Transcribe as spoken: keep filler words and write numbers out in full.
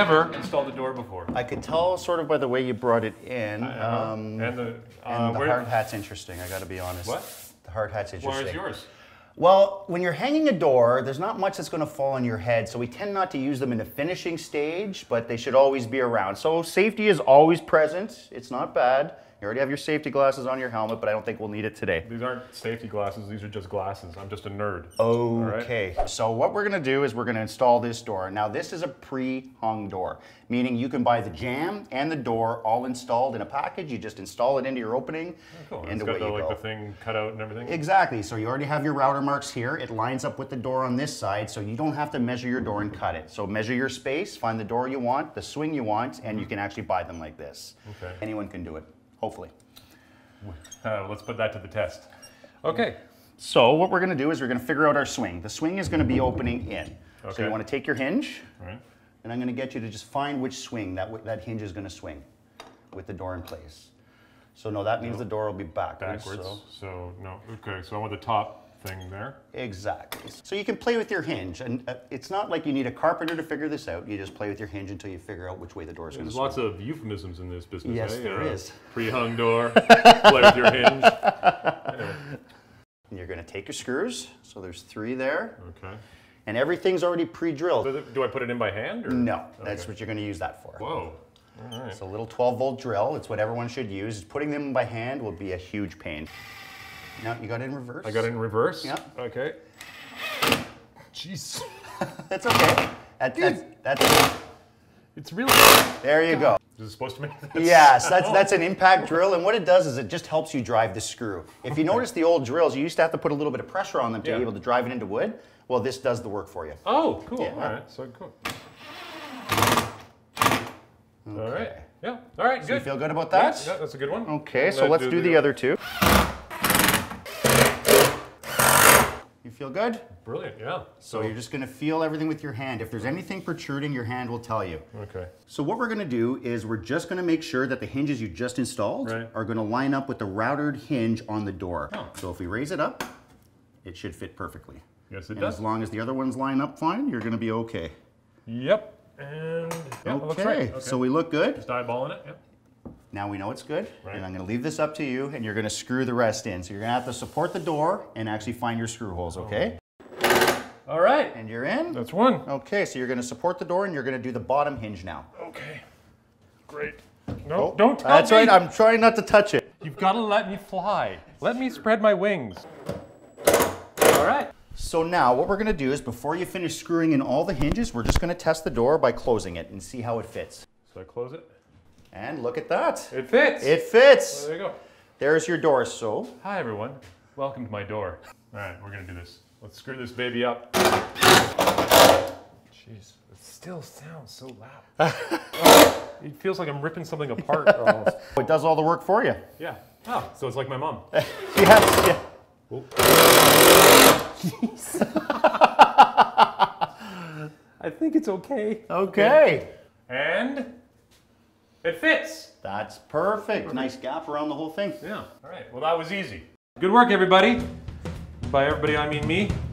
never installed a door before. I could tell sort of by the way you brought it in. Uh-huh. um, and the, uh, and the where hard hat's interesting, I gotta be honest. What? The hard hat's interesting. Where's yours? Well, when you're hanging a door, there's not much that's going to fall on your head, so we tend not to use them in the finishing stage, but they should always be around. So safety is always present. It's not bad. You already have your safety glasses on your helmet, but I don't think we'll need it today. These aren't safety glasses. These are just glasses. I'm just a nerd. Okay. Right? So what we're going to do is we're going to install this door. Now, this is a pre-hung door, meaning you can buy the jam and the door all installed in a package. You just install it into your opening. Oh, cool. It's got the, like, go. the thing cut out and everything? Exactly. So you already have your router marks here. It lines up with the door on this side, so you don't have to measure your door and cut it. So measure your space, find the door you want, the swing you want, and you can actually buy them like this. Okay. Anyone can do it. Hopefully. Uh, let's put that to the test. Okay. So what we're going to do is we're going to figure out our swing. The swing is going to be opening in. Okay. So you want to take your hinge, right. and I'm going to get you to just find which swing that, that hinge is going to swing with the door in place. So no, that means nope. the door will be backwards. Backwards, so. so no. Okay, so I want the top thing there. Exactly. So you can play with your hinge, and uh, it's not like you need a carpenter to figure this out. You just play with your hinge until you figure out which way the door is going to swing. There's lots of euphemisms in this business. Yes, eh? there uh, is. Pre-hung door, play with your hinge. Anyway. And you're going to take your screws. So there's three there. Okay. And everything's already pre-drilled. So do I put it in by hand? Or? No, that's okay. what you're going to use that for. Whoa. All right. It's a little twelve volt drill. It's what everyone should use. Putting them by hand will be a huge pain. No, you got it in reverse. I got it in reverse? Yeah. Okay. Jeez. That's okay. That, that's, that's... It's really... There you go. Is it supposed to make this? Yes, that's, oh. that's an impact drill, and what it does is it just helps you drive the screw. If you notice the old drills, you used to have to put a little bit of pressure on them to yeah. be able to drive it into wood. Well, this does the work for you. Oh, cool. Yeah. All right, so cool. Okay. All right. Yeah, all right, so good. You feel good about that? Yeah, that's a good one. Okay, and so let's do, do the, the other two. Feel good? Brilliant, yeah. So, so you're just going to feel everything with your hand. If there's anything protruding, your hand will tell you. Okay. So what we're going to do is we're just going to make sure that the hinges you just installed right. are going to line up with the routed hinge on the door. Oh. So if we raise it up, it should fit perfectly. Yes, it and does. As long as the other ones line up fine, you're going to be okay. Yep. And yeah, okay. Looks right. okay. So we look good. Just eyeballing it. Yep. Now we know it's good, right. and I'm going to leave this up to you, and you're going to screw the rest in. So you're going to have to support the door and actually find your screw holes, okay? All right. And you're in. That's one. Okay, so you're going to support the door, and you're going to do the bottom hinge now. Okay. Great. No, oh, don't touch it. That's me. right. I'm trying not to touch it. You've got to let me fly. Let me spread my wings. All right. So now what we're going to do is before you finish screwing in all the hinges, we're just going to test the door by closing it and see how it fits. So I close it. And look at that. It fits. It fits. Well, there you go. There's your door, so. Hi, everyone. Welcome to my door. All right, we're going to do this. Let's screw this baby up. Jeez, it still sounds so loud. Oh, it feels like I'm ripping something apart almost. It does all the work for you. Yeah. Oh, so it's like my mom. yes, yeah. Oh. Jeez. I think it's okay. Okay. And? It fits. That's perfect. perfect. Nice gap around the whole thing. Yeah. All right. Well, that was easy. Good work, everybody. By everybody, I mean me.